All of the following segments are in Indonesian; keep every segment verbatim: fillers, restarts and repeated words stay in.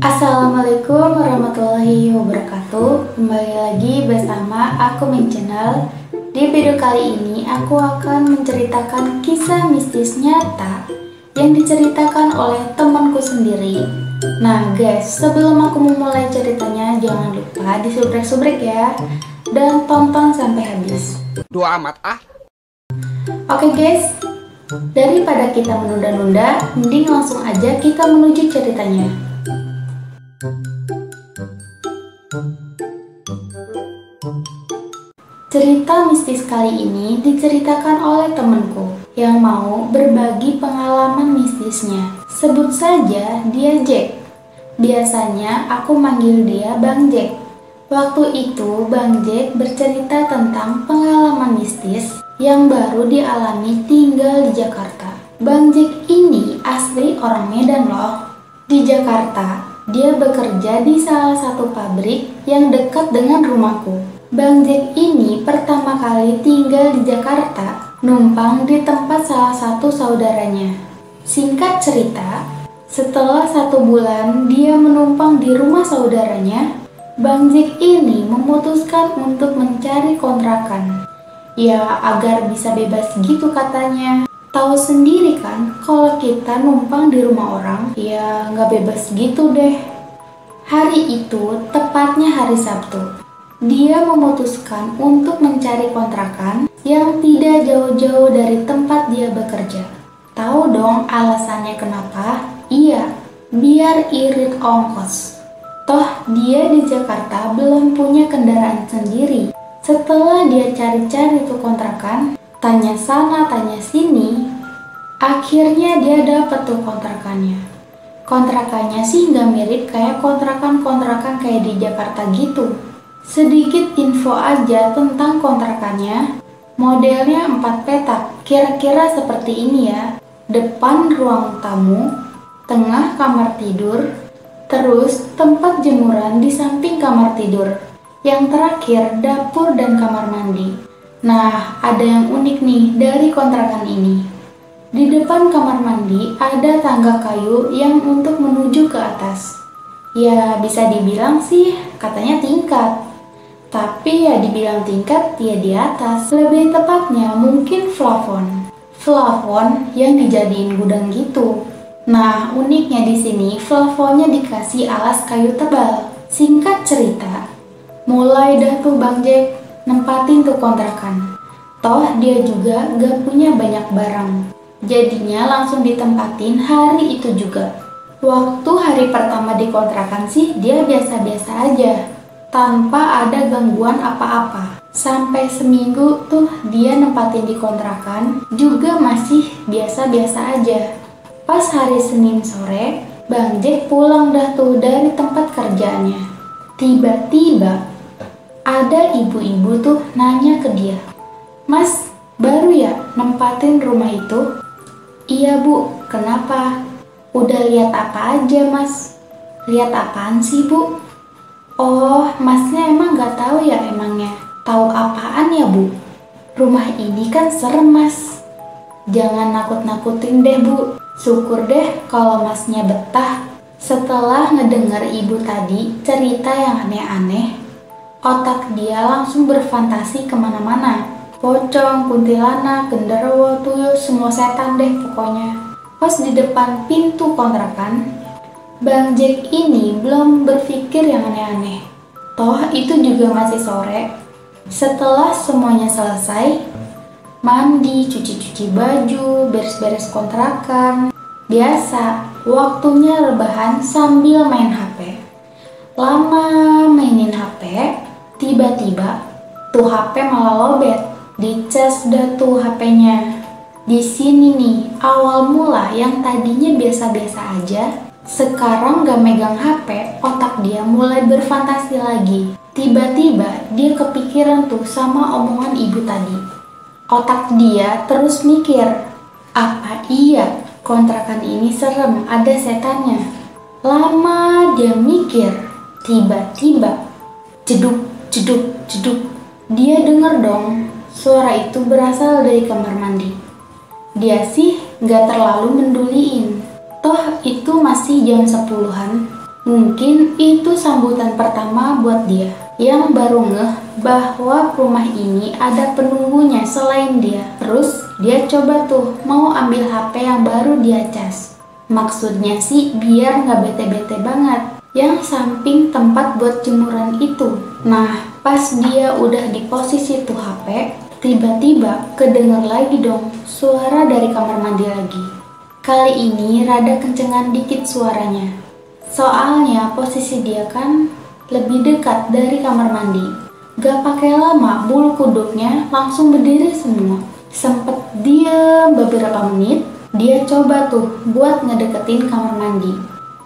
Assalamualaikum warahmatullahi wabarakatuh. Kembali lagi bersama aku Emeng Channel. Di video kali ini aku akan menceritakan kisah mistis nyata yang diceritakan oleh temanku sendiri. Nah guys, sebelum aku memulai ceritanya jangan lupa di subrek-subrek ya, dan tonton sampai habis. Duh amat ah. Oke guys, daripada kita menunda-nunda, mending langsung aja kita menuju ceritanya. Cerita mistis kali ini diceritakan oleh temanku yang mau berbagi pengalaman mistisnya. Sebut saja dia Jack. Biasanya aku manggil dia Bang Jack. Waktu itu Bang Jack bercerita tentang pengalaman mistis yang baru dialami tinggal di Jakarta. Bang Jack ini asli orang Medan loh. Di Jakarta dia bekerja di salah satu pabrik yang dekat dengan rumahku. Bang Jack ini pertama kali tinggal di Jakarta, numpang di tempat salah satu saudaranya. Singkat cerita, setelah satu bulan dia menumpang di rumah saudaranya, Bang Jack ini memutuskan untuk mencari kontrakan. Ya, agar bisa bebas gitu katanya. Tahu sendiri kan, kalau kita numpang di rumah orang, ya nggak bebas gitu deh. Hari itu, tepatnya hari Sabtu, dia memutuskan untuk mencari kontrakan yang tidak jauh-jauh dari tempat dia bekerja. Tahu dong alasannya kenapa? Iya, biar irit ongkos. Toh, dia di Jakarta belum punya kendaraan sendiri. Setelah dia cari-cari tuh kontrakan, tanya sana, tanya sini, akhirnya dia dapet tuh kontrakannya. Kontrakannya sih nggak mirip kayak kontrakan-kontrakan kayak di Jakarta gitu. Sedikit info aja tentang kontrakannya, modelnya empat petak, kira-kira seperti ini ya. Depan ruang tamu, tengah kamar tidur, terus tempat jemuran di samping kamar tidur. Yang terakhir, dapur dan kamar mandi. Nah, ada yang unik nih dari kontrakan ini. Di depan kamar mandi ada tangga kayu yang untuk menuju ke atas. Ya, bisa dibilang sih katanya tingkat. Tapi ya dibilang tingkat, ya di atas. Lebih tepatnya mungkin plafon. Plafon yang dijadiin gudang gitu. Nah, uniknya di sini plafonnya dikasih alas kayu tebal. Singkat cerita, mulai dah tuh Bang Jack nempatin tuh kontrakan. Toh dia juga gak punya banyak barang, jadinya langsung ditempatin hari itu juga. Waktu hari pertama di kontrakan sih dia biasa-biasa aja, tanpa ada gangguan apa-apa. Sampai seminggu tuh dia nempatin di kontrakan juga masih biasa-biasa aja. Pas hari Senin sore, Bang Jack pulang dah tuh dari tempat kerjaannya. Tiba-tiba ada ibu-ibu tuh nanya ke dia, "Mas, baru ya nempatin rumah itu?" "Iya bu, kenapa? Udah lihat apa aja mas?" "Lihat apaan sih bu?" "Oh, masnya emang gak tahu ya emangnya?" "Tahu apaan ya bu? Rumah ini kan serem mas." "Jangan nakut-nakutin deh bu, syukur deh kalau masnya betah." Setelah ngedengar ibu tadi cerita yang aneh-aneh, otak dia langsung berfantasi kemana-mana. Pocong, kuntilanak, genderuwo, tuyul, semua setan deh pokoknya. Pas di depan pintu kontrakan, Bang Jack ini belum berpikir yang aneh-aneh. Toh itu juga masih sore. Setelah semuanya selesai, mandi, cuci-cuci baju, beres-beres kontrakan, biasa, waktunya rebahan sambil main H P. Lama mainin H P, tiba-tiba tuh H P malah lobet. Dicas dah tuh H P-nya. Di sini nih awal mula yang tadinya biasa-biasa aja, sekarang gak megang H P, otak dia mulai berfantasi lagi. Tiba-tiba dia kepikiran tuh sama omongan ibu tadi. Otak dia terus mikir, apa iya kontrakan ini serem, ada setannya? Lama dia mikir, tiba-tiba jeduk, jeduk, jeduk. Dia denger dong, suara itu berasal dari kamar mandi. Dia sih gak terlalu menduliin. Toh itu masih jam sepuluhan. Mungkin itu sambutan pertama buat dia, yang baru ngeh bahwa rumah ini ada penunggunya selain dia. Terus dia coba tuh mau ambil H P yang baru dia cas. Maksudnya sih biar nggak bete-bete banget, yang samping tempat buat jemuran itu. Nah, pas dia udah di posisi tuh H P, tiba-tiba kedengar lagi dong suara dari kamar mandi lagi. Kali ini rada kencengan dikit suaranya. Soalnya posisi dia kan lebih dekat dari kamar mandi. Gak pakai lama bulu kuduknya langsung berdiri semua. Sempet diam beberapa menit, dia coba tuh buat ngedeketin kamar mandi.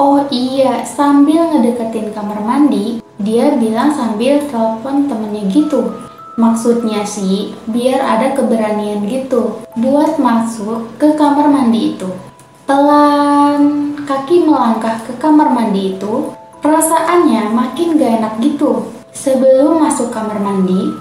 Oh iya, sambil ngedeketin kamar mandi, dia bilang sambil telepon temennya gitu. Maksudnya sih, biar ada keberanian gitu buat masuk ke kamar mandi itu. Pelan, kaki melangkah ke kamar mandi itu, perasaannya makin gak enak gitu. Sebelum masuk kamar mandi,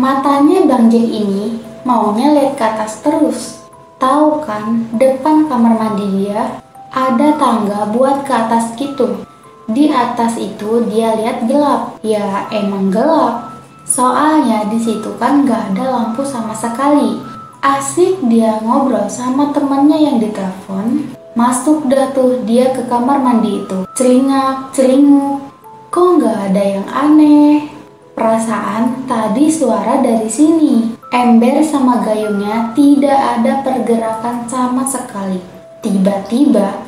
matanya Bang Jack ini maunya lihat ke atas terus. Tahu kan, depan kamar mandi dia ada tangga buat ke atas gitu. Di atas itu dia lihat gelap. Ya emang gelap. Soalnya di situ kan gak ada lampu sama sekali. Asik dia ngobrol sama temannya yang ditelepon. Masuk dah tuh dia ke kamar mandi itu. Celingak, celinguk. Kok gak ada yang aneh? Perasaan tadi suara dari sini. Ember sama gayungnya tidak ada pergerakan sama sekali. Tiba-tiba,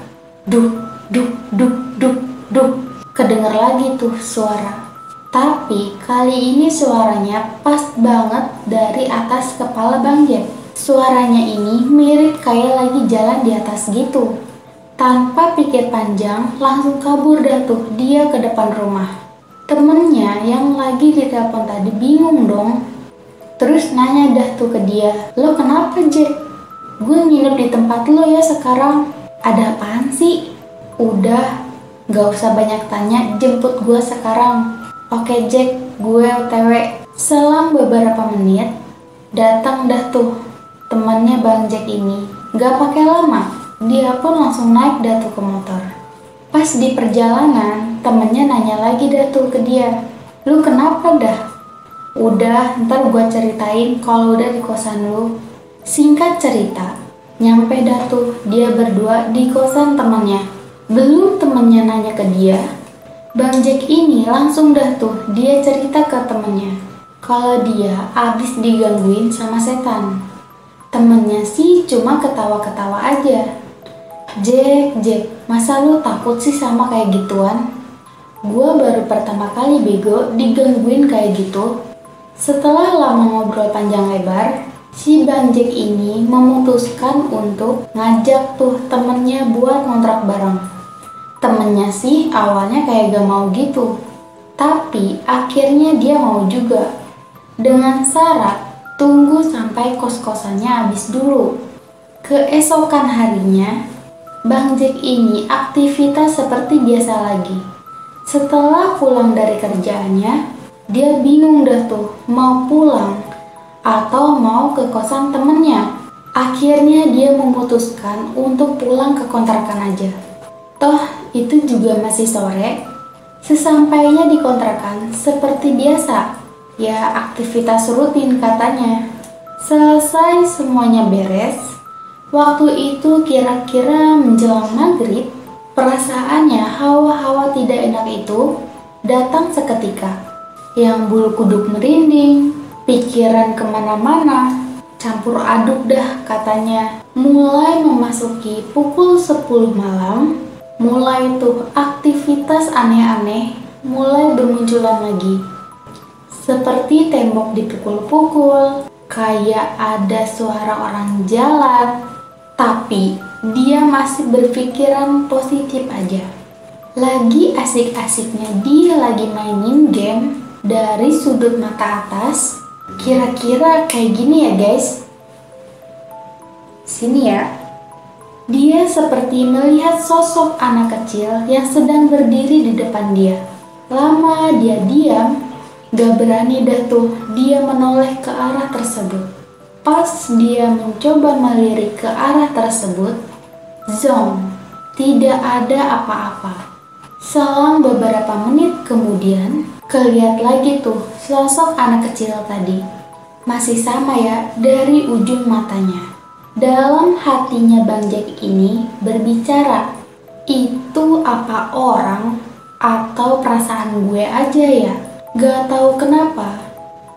duk, duk, duk, duk, duk. Kedengar lagi tuh suara. Tapi kali ini suaranya pas banget dari atas kepala Bang Jack. Suaranya ini mirip kayak lagi jalan di atas gitu. Tanpa pikir panjang, langsung kabur dah tuh dia ke depan rumah. Temennya yang lagi ditelepon tadi bingung dong. Terus nanya dah tuh ke dia, "Lo kenapa Jack? Gue nginep di tempat lo ya sekarang. Ada apaan sih?" "Udah, gak usah banyak tanya, jemput gue sekarang." "Oke Jack, gue O T W." Selang beberapa menit, datang dah tuh temannya Bang Jack ini. Gak pakai lama, dia pun langsung naik dah tuh ke motor. Pas di perjalanan, temennya nanya lagi dah tuh ke dia, "Lu kenapa dah?" "Udah, ntar gue ceritain kalau udah di kosan lu." Singkat cerita, nyampe dah tuh dia berdua di kosan temannya. Belum temannya nanya ke dia, Bang Jack ini langsung dah tuh dia cerita ke temennya kalau dia abis digangguin sama setan. Temennya sih cuma ketawa-ketawa aja. "Jack, Jack, masa lu takut sih sama kayak gituan? Gua baru pertama kali bego digangguin kayak gitu." Setelah lama ngobrol panjang lebar, si Bang Jack ini memutuskan untuk ngajak tuh temennya buat ngontrak bareng. Temennya sih awalnya kayak gak mau gitu, tapi akhirnya dia mau juga. Dengan syarat tunggu sampai kos-kosannya habis dulu. Keesokan harinya, Bang Jack ini aktivitas seperti biasa lagi. Setelah pulang dari kerjaannya, dia bingung dah tuh mau pulang atau mau ke kosan temennya. Akhirnya dia memutuskan untuk pulang ke kontrakan aja. Toh itu juga masih sore. Sesampainya di kontrakan seperti biasa, ya aktivitas rutin katanya. Selesai semuanya beres, waktu itu kira-kira menjelang maghrib, perasaannya hawa-hawa tidak enak itu datang seketika. Yang bulu kuduk merinding, pikiran kemana-mana, campur aduk dah katanya. Mulai memasuki pukul sepuluh malam, mulai tuh aktivitas aneh-aneh mulai bermunculan lagi. Seperti tembok dipukul-pukul, kayak ada suara orang jalan. Tapi dia masih berpikiran positif aja. Lagi asik-asiknya dia lagi mainin game dari sudut mata atas. Kira-kira kayak gini ya guys. Sini ya. Dia seperti melihat sosok anak kecil yang sedang berdiri di depan dia. Lama dia diam, gak berani dah tuh dia menoleh ke arah tersebut. Pas dia mencoba melirik ke arah tersebut, zong, tidak ada apa-apa. Selang beberapa menit kemudian, kelihat lagi tuh sosok anak kecil tadi. Masih sama ya dari ujung matanya. Dalam hatinya Bang Jack ini berbicara, itu apa orang atau perasaan gue aja ya? Gak tahu kenapa,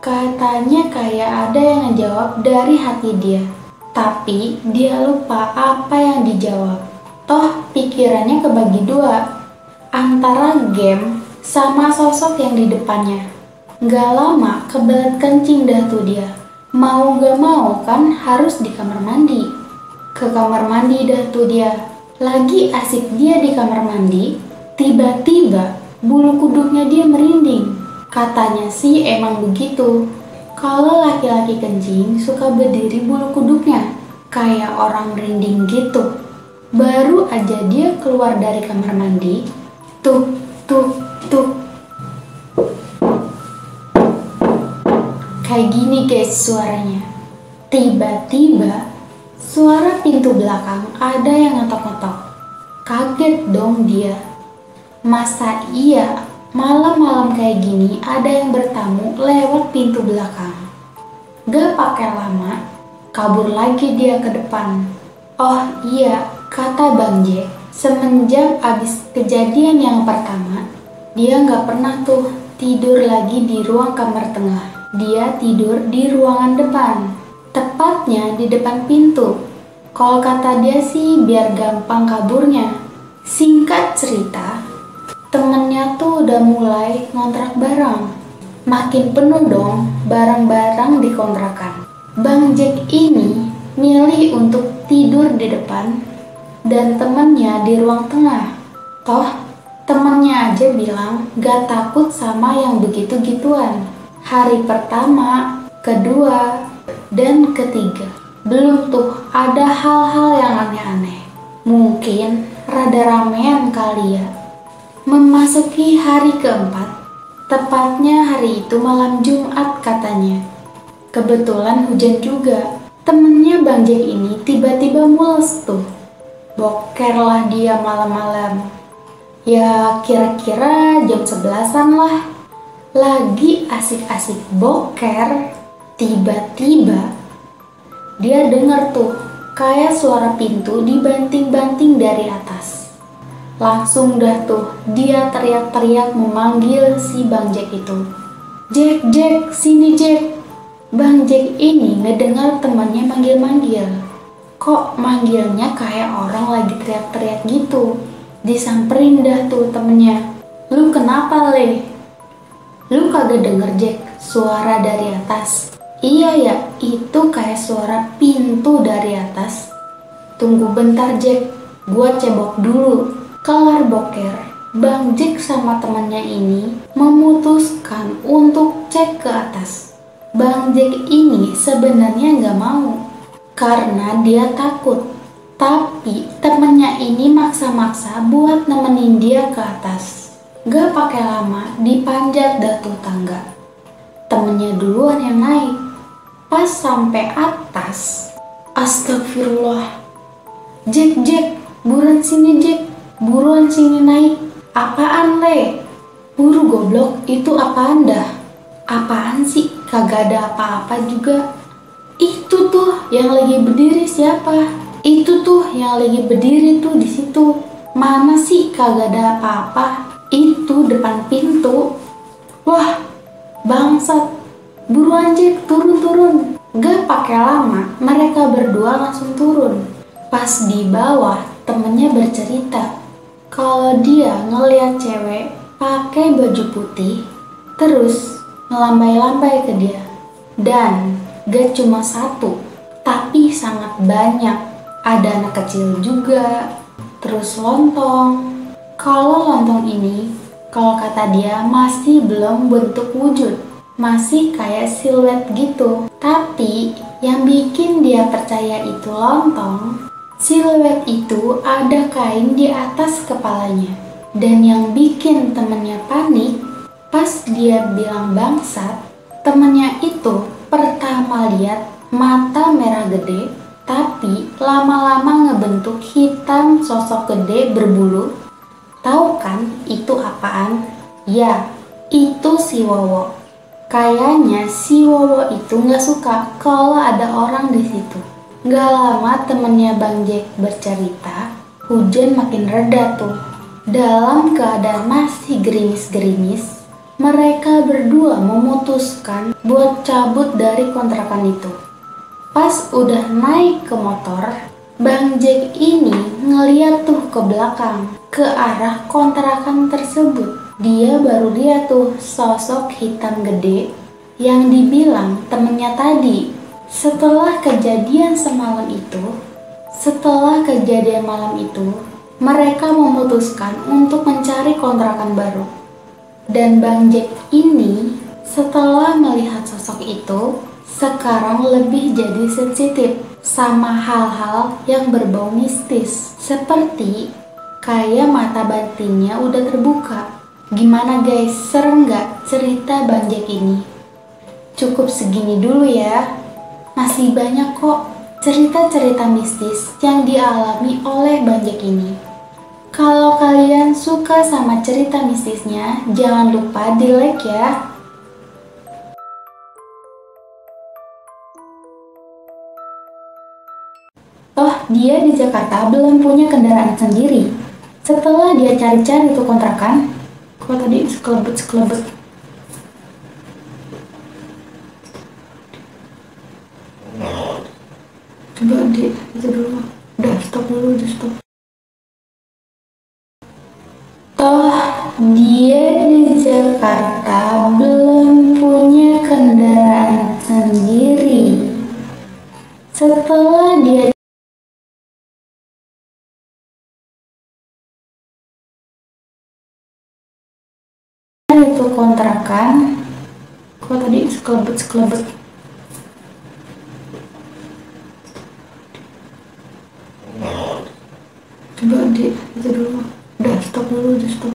katanya kayak ada yang ngejawab dari hati dia. Tapi dia lupa apa yang dijawab. Toh pikirannya kebagi dua, antara game sama sosok yang di depannya. Nggak lama kebelet kencing dah tuh dia. Mau gak mau kan harus di kamar mandi. Ke kamar mandi dah tuh dia. Lagi asik dia di kamar mandi, tiba-tiba bulu kuduknya dia merinding. Katanya sih emang begitu, kalau laki-laki kencing suka berdiri bulu kuduknya, kayak orang merinding gitu. Baru aja dia keluar dari kamar mandi, Tuk, tuk, tuk. Kayak gini guys suaranya. Tiba-tiba suara pintu belakang ada yang ngetok-ngetok. Kaget dong dia. Masa iya malam-malam kayak gini ada yang bertamu lewat pintu belakang. Gak pakai lama, kabur lagi dia ke depan. Oh iya, kata Bang Jack, semenjak abis kejadian yang pertama, dia nggak pernah tuh tidur lagi di ruang kamar tengah. Dia tidur di ruangan depan, tepatnya di depan pintu. Kalau kata dia sih biar gampang kaburnya. Singkat cerita, temennya tuh udah mulai ngontrak barang. Makin penuh dong barang-barang dikontrakan. Bang Jack ini milih untuk tidur di depan dan temannya di ruang tengah. Toh temannya aja bilang gak takut sama yang begitu-gituan. Hari pertama, kedua, dan ketiga belum tuh ada hal-hal yang aneh-aneh. Mungkin rada ramean kali ya. Memasuki hari keempat, tepatnya hari itu malam Jumat katanya. Kebetulan hujan juga. Temennya Bang Jack ini tiba-tiba mules tuh. Bokerlah dia malam-malam. Ya kira-kira jam sebelasan lah. Lagi asik-asik boker, tiba-tiba dia dengar tuh kayak suara pintu dibanting-banting dari atas. Langsung dah tuh dia teriak-teriak memanggil si Bang Jack itu. Jack, Jack, sini Jack. Bang Jack ini ngedengar temannya manggil-manggil. Kok manggilnya kayak orang lagi teriak-teriak gitu. Disamperin dah tuh temennya. Lu kenapa Le? Lu kagak denger Jack suara dari atas? Iya ya, itu kayak suara pintu dari atas. Tunggu bentar Jack, gua cebok dulu. Kelar boker, Bang Jack sama temennya ini memutuskan untuk cek ke atas. Bang Jack ini sebenarnya nggak mau karena dia takut, tapi temennya ini maksa-maksa buat nemenin dia ke atas. Gak pakai lama dipanjat dah tuh tangga. Temennya duluan yang naik. Pas sampai atas, astagfirullah. Jack, Jack, buruan sini Jack, buruan sini naik. Apaan Le? Buru goblok, itu apaan dah? Apaan sih? Kagak ada apa-apa juga. Itu tuh yang lagi berdiri siapa? Itu tuh yang lagi berdiri tuh di situ. Mana sih kagak ada apa-apa? Itu depan pintu. Wah, bangsat. Buruan Jack, turun-turun. Gak pakai lama, mereka berdua langsung turun. Pas di bawah, temennya bercerita kalau dia ngeliat cewek pakai baju putih, terus ngelambai-lambai ke dia. Dan gak cuma satu, tapi sangat banyak. Ada anak kecil juga, terus lontong. Kalau lontong ini, kalau kata dia masih belum bentuk wujud, masih kayak siluet gitu. Tapi yang bikin dia percaya itu lontong, siluet itu ada kain di atas kepalanya. Dan yang bikin temennya panik, pas dia bilang bangsat, temennya itu pertama lihat mata merah gede, tapi lama-lama ngebentuk hitam sosok gede berbulu, Tahu kan itu apaan? Ya, itu si Wowo. Kayaknya si Wowo itu nggak suka kalau ada orang di situ. Nggak lama temennya Bang Jack bercerita, hujan makin reda tuh. Dalam keadaan masih gerimis-gerimis, mereka berdua memutuskan buat cabut dari kontrakan itu. Pas udah naik ke motor, Bang Jack ini ngeliat tuh ke belakang, ke arah kontrakan tersebut. Dia baru lihat tuh sosok hitam gede yang dibilang temennya tadi. Setelah kejadian semalam itu, setelah kejadian malam itu, mereka memutuskan untuk mencari kontrakan baru. Dan Bang Jack ini setelah melihat sosok itu, sekarang lebih jadi sensitif sama hal-hal yang berbau mistis, seperti kayak mata batinnya udah terbuka. Gimana guys, serem nggak cerita Bang Jack ini? Cukup segini dulu ya. Masih banyak kok cerita-cerita mistis yang dialami oleh Bang Jack ini. Kalau kalian suka sama cerita mistisnya, jangan lupa di like ya. Toh dia di Jakarta belum punya kendaraan sendiri. Setelah dia cari-cari itu kontrakan, kok tadi sekelebet-sekelebet. Coba di itu dulu. Udah stop dulu, udah stop. Toh dia di Jakarta belum punya kendaraan sendiri. Setelah dia itu kontrakan, kok tadi sekelebet-sekelebet. Coba di itu dulu. Udah stop dulu, udah stop.